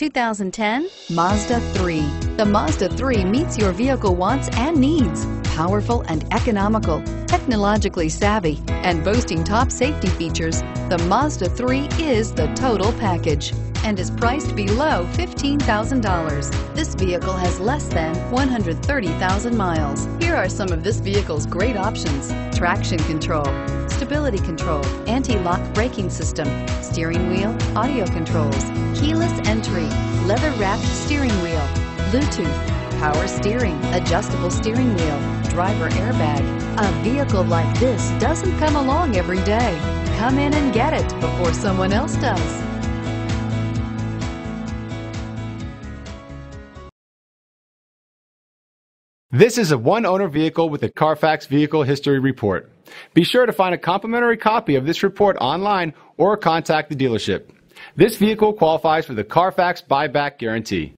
2010 Mazda 3. The Mazda 3 meets your vehicle wants and needs. Powerful and economical, technologically savvy, and boasting top safety features, the Mazda 3 is the total package and is priced below $15,000. This vehicle has less than 130,000 miles. Here are some of this vehicle's great options: traction control, stability control, anti-lock braking system, steering wheel audio controls, keyless entry, leather-wrapped steering wheel, Bluetooth, power steering, adjustable steering wheel, driver airbag. A vehicle like this doesn't come along every day. Come in and get it before someone else does. This is a one-owner vehicle with a Carfax Vehicle History Report. Be sure to find a complimentary copy of this report online or contact the dealership. This vehicle qualifies for the Carfax Buyback Guarantee.